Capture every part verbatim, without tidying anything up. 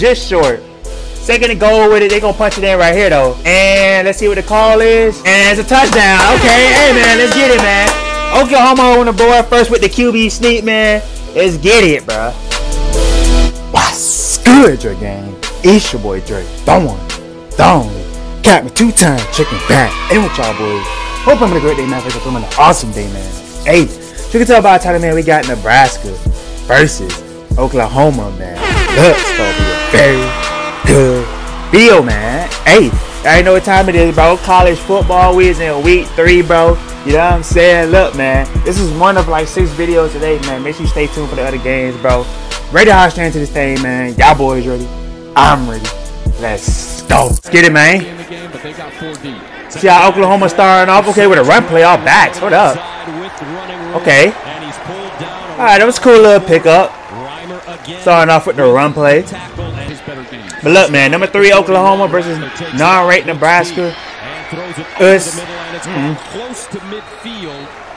just short. Second and goal with it. They're going to punch it in right here, though. And let's see what the call is. And it's a touchdown. Okay. Hey, man. Let's get it, man. Oklahoma on the board first with the Q B sneak, man. Let's get it, bro. What's good, your game? It's your boy, Dre. Don't want it. Don't want it. Cap me two times. Chicken back. Hey, what y'all, boys? Hope I'm having a great day, man. Hope I'm having an awesome day, man. Hey, you can tell by the title, man, we got Nebraska versus Oklahoma, man. That's going to be a very good deal, man. Hey, I know what time it is, bro. College football, we is in week three, bro. You know what I'm saying? Look, man, this is one of like six videos today, man. Make sure you stay tuned for the other games, bro. Ready to hop straight into this thing, man. Y'all boys ready? I'm ready. Let's go. Let's get it, man. See how Oklahoma starting off okay with a run play, all backs. Hold up. Okay. All right, that was a cool little pickup. Starting off with the run play. But look, man, number three Oklahoma versus non-ranked Nebraska. Us. Mm-hmm.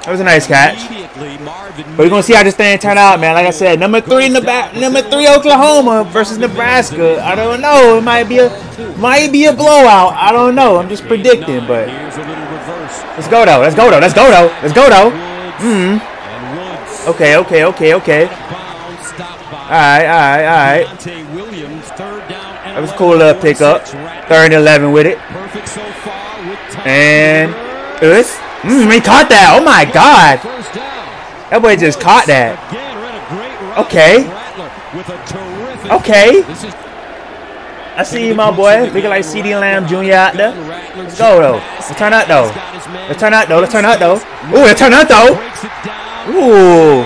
That was a nice catch. But we're gonna see how this thing turn out, man. Like I said, number three in the back, number three Oklahoma versus Nebraska. I don't know. It might be a, might be a blowout. I don't know. I'm just predicting, but let's go though. Let's go though. Let's go though. Let's go though. Mm-hmm. Okay. Okay. Okay. Okay. All right. All right. All right. That was a cool little pickup. Third and eleven with it. And us. Mm, he caught that. Oh my God. That boy just caught that. Okay. Okay. I see you, my boy. Looking like CeeDee Lamb Junior out there. Let's go though. Let's turn out though. Let's turn out though. Let's turn out though. Ooh, let's turn out though. Ooh.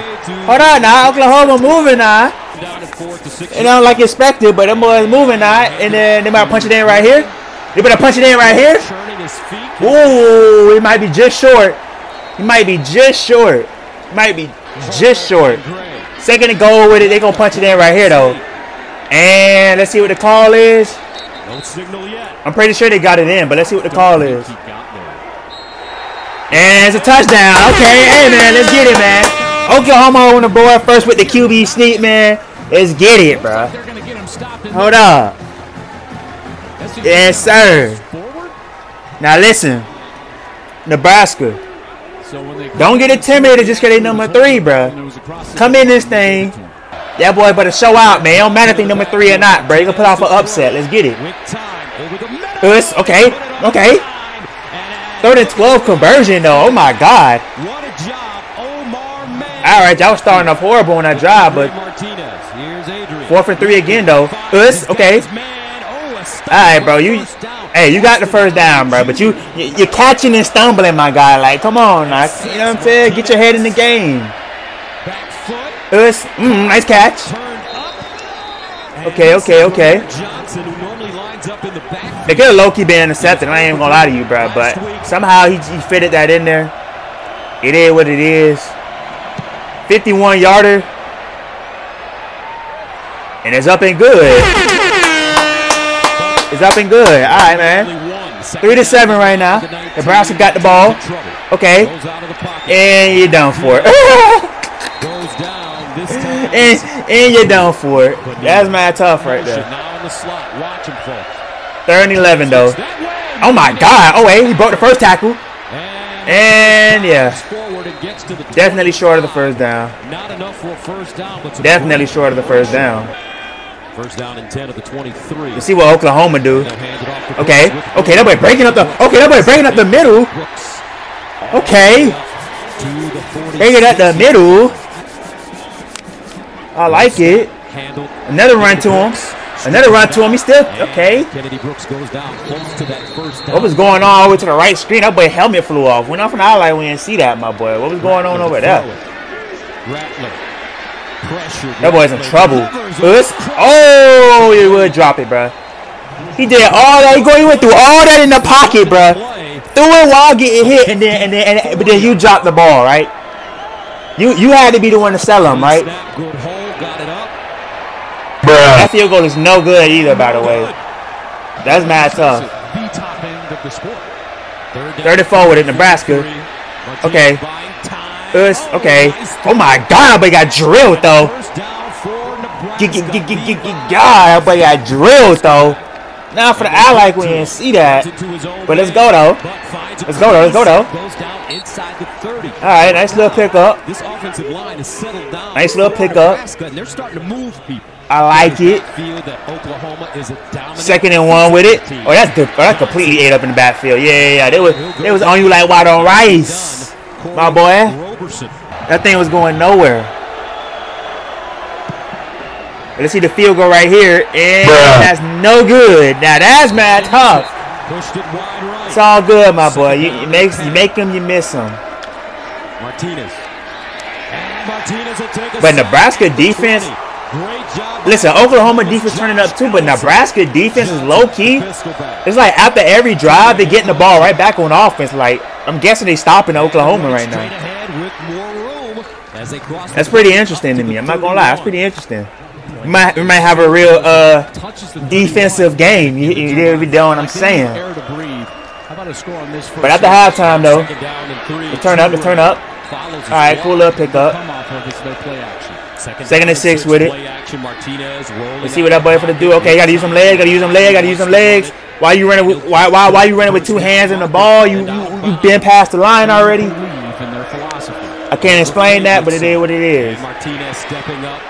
Hold on now. Oklahoma moving now. It don't like expected, but them boys moving out, and then they might punch it in right here. They better punch it in right here. Ooh, it might be just short. It might be just short. It might be just short. Second and goal with it. They gonna punch it in right here though. And let's see what the call is. I'm pretty sure they got it in, but let's see what the call is. And it's a touchdown. Okay, hey man, let's get it, man. Oklahoma on the board first with the Q B sneak, man. Let's get it, bro. Hold up. Yes, sir. Now listen, Nebraska, don't get intimidated just because they number three, bro. Come in this thing. That boy better show out, man. It don't matter if they number three or not, bro. You can put off an upset. Let's get it. Us. Okay. Okay. Third and twelve conversion, though. Oh my God. All right, y'all was starting off horrible on that drive, but four for three again, though. Us, okay. All right, bro. You, hey, you got the first down, bro. But you, you're catching and stumbling, my guy. Like, come on, I, you know what I'm saying? Get your head in the game. Us, mm, nice catch. Okay, okay, okay. They could have low-key been intercepted. I ain't gonna lie to you, bro. But somehow he, he fitted that in there. It is what it is. fifty-one yarder, and it's up and good. It's up and good. All right, man. Three to seven right now. Nebraska got the ball. Okay, and you're done for it. and, and you're done for it. That's mad tough right there. Third and eleven though. Oh my God. Oh wait, he broke the first tackle. And yeah, definitely short of the first down. Definitely short of the first down. First down and ten of the twenty-three. You see what Oklahoma do? Okay, okay, that boy breaking up the. Okay, that boy breaking up the middle. Okay, breaking up the middle. I like it. Another run to him. Another run to him. He's still okay. Kennedy Brooks goes down close to that first down. What was going on all the way to the right screen? That boy helmet flew off. Went off an eye light. We didn't see that, my boy. What was going on over there? That boy's in trouble. Oh, you would drop it, bro. He did all that. He went through all that in the pocket, bro. Threw it while getting hit, and then and then and, but then you dropped the ball, right? You you had to be the one to sell him, right? That field goal is no good either, by the way. That's mad tough. thirty-four with it, Nebraska. Okay. Us. Okay. Oh my God, but he got drilled though. God, but got drilled though. Now for the ally, we didn't see that. But let's go though. Let's go though. Let's go though. All right, nice little pickup. Nice little pickup. I like it. Second and one with it. Oh, that's good. Oh, that completely ate up in the backfield. Yeah, yeah, yeah. They was, they was on you like water on rice, my boy. That thing was going nowhere. Let's see the field goal right here. And bruh, that's no good. Now that's mad tough. It's all good, my boy. You, you, make, you make him, you miss him. Martinez. But Nebraska defense, listen, Oklahoma defense turning up too, but Nebraska defense is low-key. It's like after every drive, they're getting the ball right back on offense. Like, I'm guessing they stopping Oklahoma right now. That's pretty interesting to me. I'm not going to lie. That's pretty interesting. We might, we might have a real uh, defensive game. You, you hear me doing what I'm saying? But at the halftime, though, they turn up, they turn up. All right, cool little pickup. Second and six with it. Let's see what that boy for to do. Okay, gotta use some legs. Gotta use some legs. Gotta use some legs. Why you running? With, why why why you running with two hands in the ball? You you, you been past the line already. I can't explain that, but it is what it is. Martinez stepping up.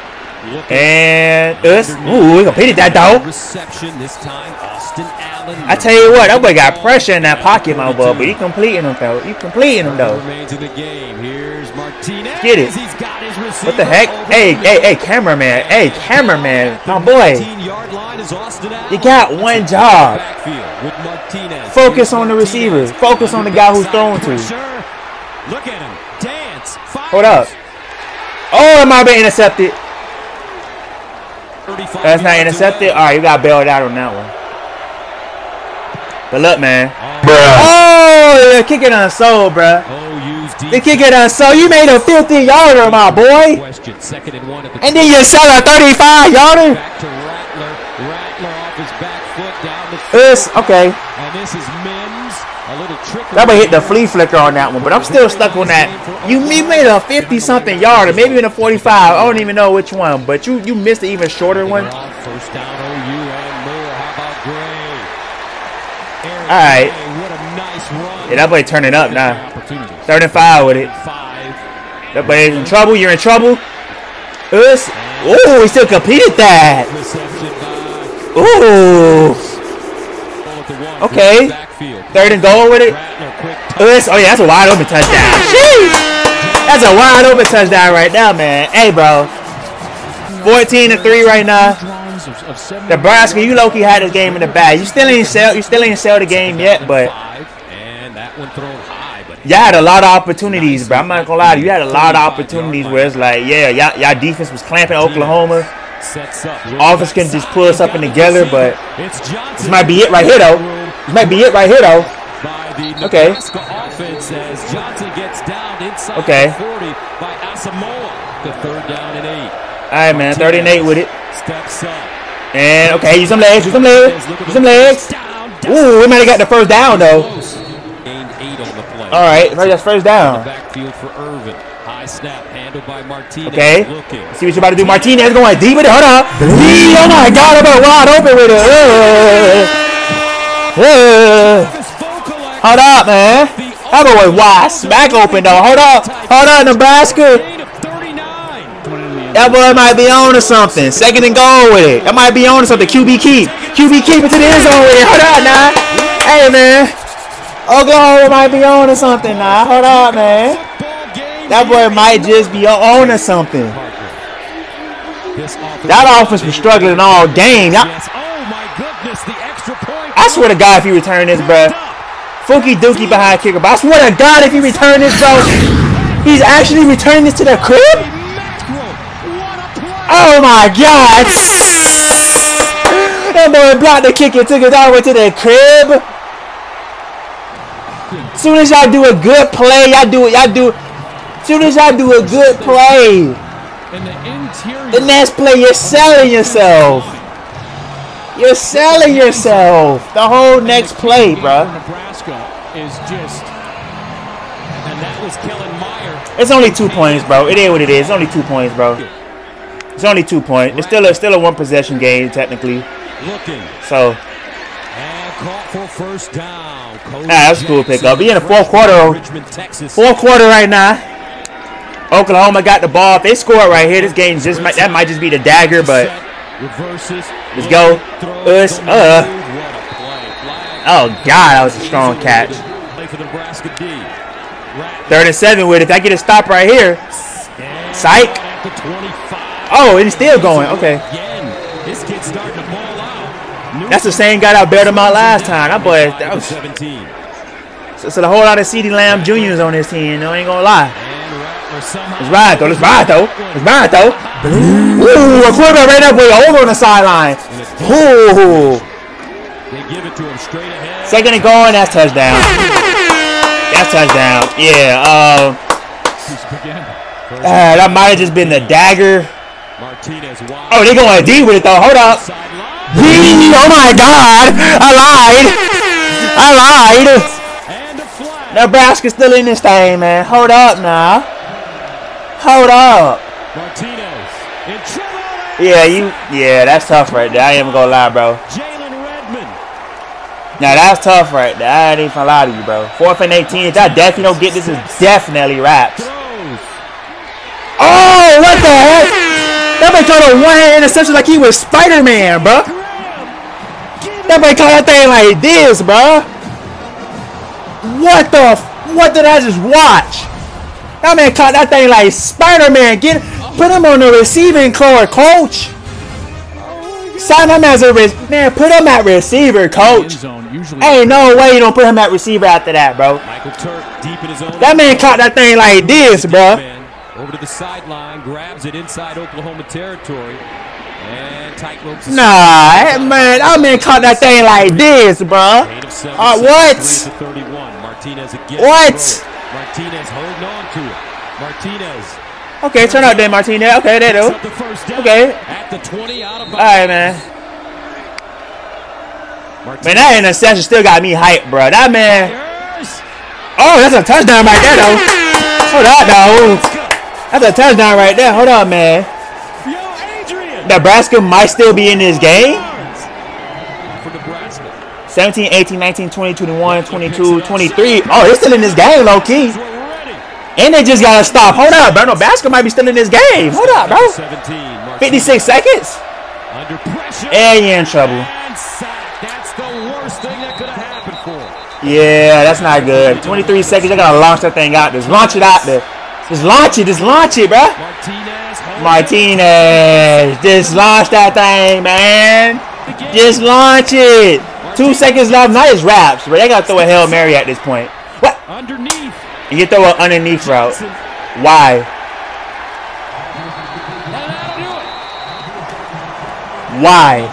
And us, ooh, we completed that though. Reception this time, Austin Allen. I tell you what, that boy got pressure in that pocket, my boy, but he completing them though. He completing them though. Get it? What the heck? Hey, hey, hey, cameraman! Hey, cameraman! My boy, you got one job. Focus on the receivers. Focus on the guy who's throwing to. Look at him dance. Hold up. Oh, it might be intercepted. That's not intercepted. All right, you got bailed out on that one. But look, man. Bruh. Oh, they kick it unsold, bruh. They kick it unsold. You made a fifty yarder, my boy. And then you sell a thirty-five yarder. It's okay. That would hit the flea flicker on that one, but I'm still stuck on that. You made a fifty-something yarder, maybe even a forty-five. I don't even know which one, but you you missed the even shorter one. All right. Yeah, that boy turning up now. Third and five with it. That boy is in trouble. You're in trouble. Oh, he still completed that. Ooh. Okay. Third and goal with it. Oh, yeah, that's a wide open touchdown. Jeez. That's a wide open touchdown right now, man. Hey, bro. fourteen to three right now. Nebraska, you low-key had this game in the bag. You still ain't sell, you still ain't sell the game yet, but y'all had a lot of opportunities, bro. I'm not going to lie to you. You had a lot of opportunities where it's like, yeah, y'all defense was clamping Oklahoma. Offense can just pull something together, but this might be it right here, though. This might be it right here, though. Okay. Okay. All right, man. thirty and eight with it. And, okay, use some legs. Use some legs. Use some legs. Ooh, we might have got the first down, though. All right, that's first down. Okay. Let's see what you're about to do. Martinez going deep with it. Hold up. Oh, my God. I'm about wide open with it. Uh, hold up, man. That boy wide smack open though. Hold up, hold up, Nebraska. That boy might be on to something. Second and goal with it. That might be on to something. Q B keep, Q B keep it to the end zone with it. Hold up, now. Hey, man. Oklahoma might be on to something now. Hold up, man. That boy might just be on to something. That offense was struggling all game. I swear to God, if you return this, bro, Fookie Dookie behind kicker. But I swear to God, if you return this, bro, he's actually returning this to the crib. Oh my God! That boy blocked the kick and took it all the way to the crib. Soon as y'all do a good play, y'all do it. Y'all do. Soon as y'all do a good play, the next play you're selling yourself. You're selling yourself the whole next play, bro. Nebraska is just, and that was Killian Meyer. It's only two points, bro. It ain't what it is. It's only two points, bro. It's only two points. It's still a still a one possession game technically. Looking. So. And caught for first down. Cody nah, that's a cool pickup. Be in the fourth quarter. Fourth quarter right now. Oklahoma got the ball. If they score right here, this game just might, that might just be the dagger. But let's go. Us. Uh. Oh God, that was a strong catch. Third and seven with it. If I get a stop right here, psych. Oh, it's still going. Okay. That's the same guy that bared him out last time. That boy. That was. So, so the whole lot of CeeDee Lamb Juniors on this team. No, I ain't gonna lie. Let's ride though, let's ride though, let's ride though. Ooh, a quarterback ran up way over on the sideline. Ooh. Second and going, that's touchdown. That's touchdown, yeah. Um, uh, that might have just been the dagger. Oh, they're going D with it though, hold up. D, oh my God, I lied. I lied. Nebraska's still in this thing, man. Hold up now. Hold up. Martinez. Yeah, you. Yeah, that's tough right there. I ain't gonna lie, bro. Now that's tough right there. I ain't even gonna lie to you, bro. Fourth and eighteen. If I definitely don't get this, is definitely wraps. Oh, what the heck? That boy caught a one-hand interception like he was Spider-Man, bro. That boy caught that thing like this, bro. What the? What did I just watch? That man caught that thing like Spider-Man. Get, put him on the receiving court, coach. Sign him as a man. Put him at receiver, coach. Ain't no way you don't put him at receiver after that, bro. That man caught that thing like this, bro. Over to the sideline, grabs it inside Oklahoma territory. Nah, man, that man caught that thing like this, bro. Uh, what? What? Martinez holding on to it. Martinez. Okay, turn out there, Martinez. Okay, there though. Okay. At the twenty, out of bounds. All right, man. Martinez. Man, that interception still got me hyped, bro. That man. Oh, that's a touchdown right there, though. Hold on, though. That's a touchdown right there. Hold on, man. Nebraska might still be in this game. seventeen, eighteen, nineteen, twenty, twenty-one, twenty-two, twenty-three. Oh, they're still in this game, low key. And they just got to stop. Hold up, bro. No, Nebraska might be still in this game. Hold up, bro. fifty-six seconds. Yeah, you're in trouble. Yeah, that's not good. twenty-three seconds. I got to launch that thing out there. Just launch it out there. Just launch it. Just launch it, bro. Martinez. Just launch that thing, man. Just launch it. Two seconds left. Now it's wraps, but they gotta throw a Hail Mary at this point. What? Underneath. And you throw an underneath route. Why? Why?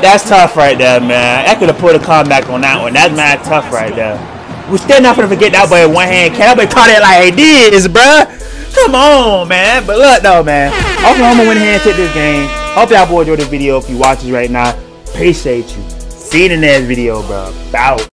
That's tough right there, man. I could have put a comeback on that one. That's mad tough right there. We're still not gonna forget that boy one hand. That boy caught it like this, bruh. Come on, man. But look though, man. Oklahoma went ahead and took this game. Hope y'all boys enjoyed the video. If you watch this right now, appreciate you. See you in the next video, bro. Bow.